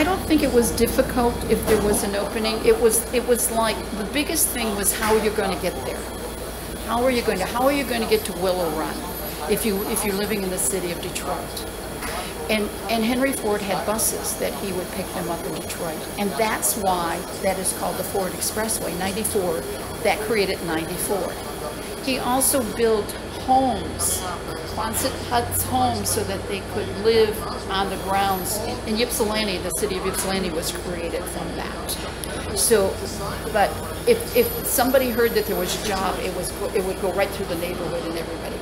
I don't think it was difficult if there was an opening. It was like the biggest thing was how you're going to get there. How are you going to get to Willow Run if you're living in the city of Detroit? And Henry Ford had buses that he would pick them up in Detroit. And that's why that is called the Ford Expressway, 94, that created 94. He also built homes, Quonset Huts homes, so that they could live on the grounds. In Ypsilanti, the city of Ypsilanti was created from that. So, but if somebody heard that there was a job, it would go right through the neighborhood and everybody.